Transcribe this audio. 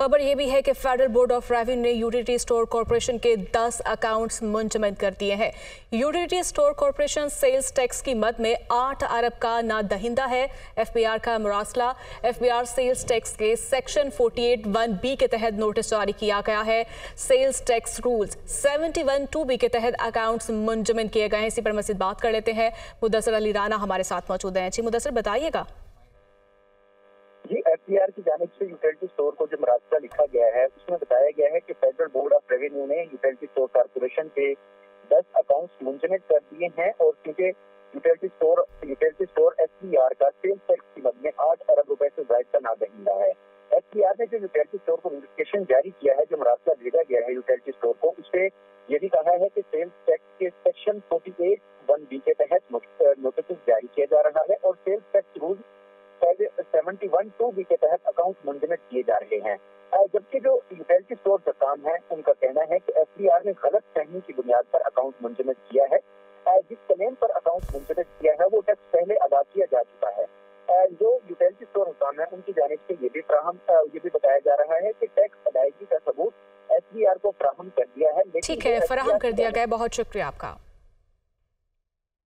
खबर यह भी है कि फेडरल बोर्ड ऑफ रेवेन्यू ने यूटीटी स्टोर कॉरपोरेशन के 10 अकाउंट्स मुंजमद कर दिए हैं। यूटीटी स्टोर कॉरपोरेशन सेल्स टैक्स की मद में 8 अरब का नादहिंदा है। एफपीआर का मुरासला, एफपीआर सेल्स टैक्स के सेक्शन 48(1)(b) के तहत नोटिस जारी किया गया है। सेल्स टैक्स रूल्स 71(2)(b) के तहत अकाउंट्स मुंजमद किए गए हैं। इसी पर मज़ीद बात कर लेते हैं, मुदस्सिर अली राना हमारे साथ मौजूद हैं। जी मुदस्सिर, बताइएगा। जी, एफपीआर की जानिब से यूटिलिटी स्टोर को जो मुरासला लिखा गया है उसमें बताया गया है कि फेडरल बोर्ड ऑफ रेवेन्यू ने यूटिलिटी स्टोर कॉरपोरेशन के 10 अकाउंट्स मुंजमद कर दिए हैं और क्योंकि यूटिलिटी स्टोर एसपीआर का सेल्स टैक्स की मद में 8 अरब रुपए से ज्यादा का नादहिंदा है। एसपीआर ने जो यूटिलिटी स्टोर को नोटिफिकेशन जारी किया है, जो मुरासला भेजा गया है यूटिलिटी स्टोर को, उससे ये भी कहा है कि सेल्स टैक्स के सेक्शन 48(1)(b) के तहत नोटिस जारी किया जा रहा है और सेल्स टैक्स रूल 71(2)(b) के तहत अकाउंट मुंजमद किए जा रहे हैं। जबकि जो यूटिलिटी स्टोर का काम है उनका कहना है कि एफपीआर ने गलत फहमी की बुनियाद पर अकाउंट मुंजमद किया है। जिस क्लेम पर अकाउंट मुंजमद किया है वो टैक्स पहले अदा किया जा चुका है। जो यूटिलिटी स्टोर का काम है उनकी जानिब से ये भी बताया जा रहा है कि टैक्स अदायगी का सबूत एफपीआर को फराहम कर दिया है। ठीक है, फराहम कर दिया गया है। बहुत शुक्रिया आपका।